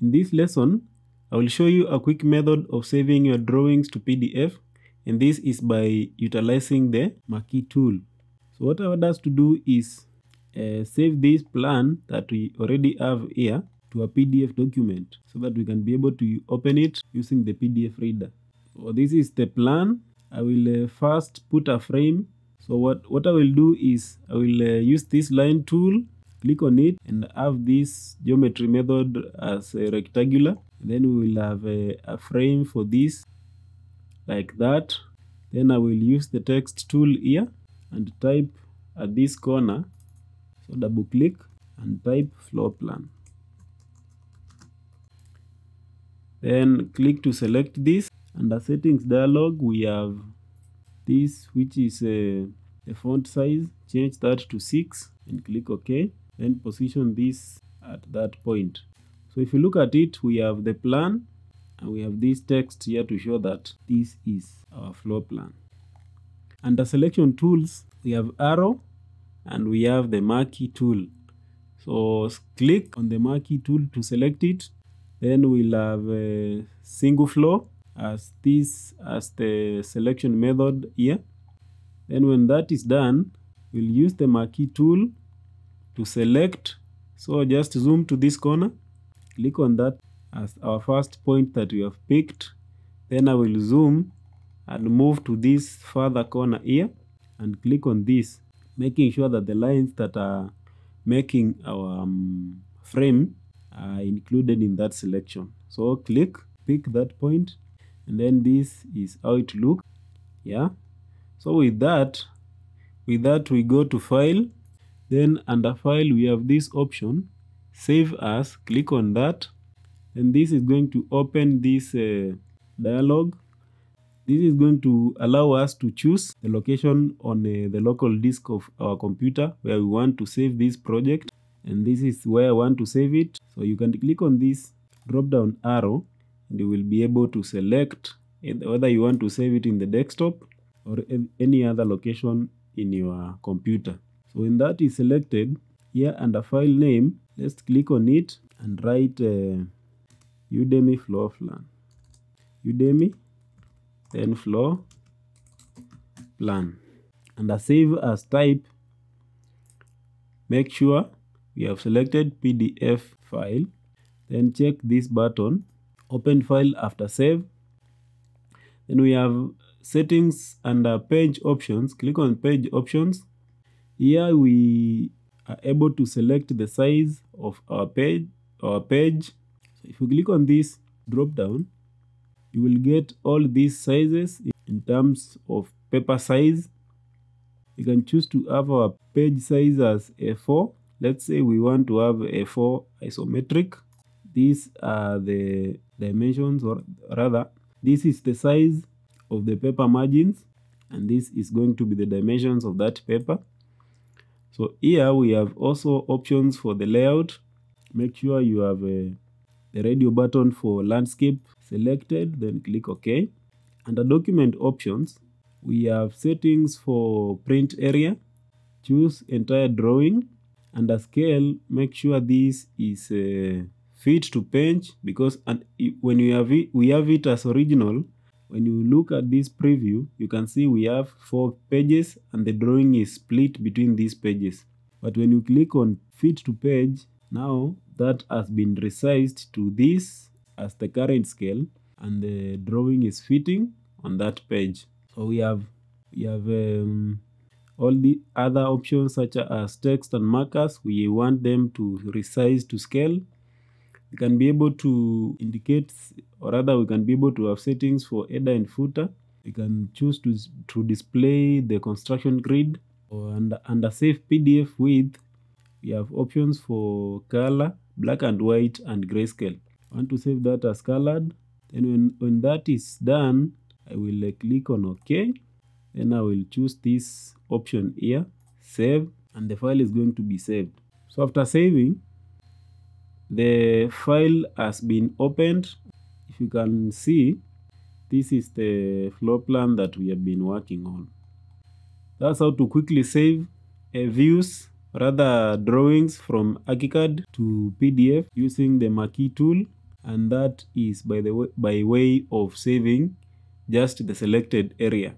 In this lesson, I will show you a quick method of saving your drawings to PDF, and this is by utilizing the marquee tool. So what I would ask to do is save this plan that we already have here to a PDF document so that we can be able to open it using the PDF reader. So this is the plan. I will first put a frame. So what I will do is I will use this line tool, click on it, and have this geometry method as a rectangular. Then we will have a frame for this, like that. Then I will use the text tool here and type at this corner. So double click and type floor plan. Then click to select this. Under settings dialog, we have this, which is the font size. Change that to 6 and click OK. Then position this at that point. So if you look at it, we have the plan and we have this text here to show that this is our floor plan. Under selection tools, we have arrow and we have the marquee tool. So click on the marquee tool to select it. Then we'll have a single floor as the selection method here. Then when that is done, we'll use the marquee tool to select. So just zoom to this corner, click on that as our first point that we have picked. Then I will zoom and move to this further corner here and click on this, making sure that the lines that are making our frame are included in that selection. So click, pick that point, and then this is how it looks. Yeah. So with that we go to file. Then under file we have this option, save as. Click on that, and this is going to open this dialog. This is going to allow us to choose the location on the local disk of our computer where we want to save this project, and this is where I want to save it. So you can click on this drop down arrow and you will be able to select whether you want to save it in the desktop or any other location in your computer. So when that is selected, here under file name, let's click on it and write Udemy floor plan. Udemy, then floor plan. Under save as type, make sure we have selected PDF file. Then check this button, open file after save. Then we have settings under page options. Click on page options. Here we are able to select the size of our page. So if you click on this drop down, you will get all these sizes in terms of paper size. You can choose to have our page size as A4. Let's say we want to have A4 isometric. These are the dimensions, or rather, this is the size of the paper margins, and this is going to be the dimensions of that paper. So here we have also options for the layout. Make sure you have the radio button for landscape selected, then click OK. Under document options, we have settings for print area. Choose entire drawing. Under scale, make sure this is fit to page, because when we have it as original, when you look at this preview, you can see we have 4 pages and the drawing is split between these pages. But when you click on fit to page, now that has been resized to this as the current scale, and the drawing is fitting on that page. So we have all the other options such as text and markers. We want them to resize to scale. We can be able to indicate, or rather we can be able to have settings for header and footer. We can choose to display the construction grid. Or under save PDF width, we have options for color, black and white, and grayscale. I want to save that as colored. Then when that is done, I will click on OK. Then I will choose this option here, save, and the file is going to be saved. So after saving, the file has been opened. If you can see, this is the floor plan that we have been working on. That's how to quickly save views, rather drawings, from ArchiCAD to PDF using the marquee tool. and that is by way of saving just the selected area.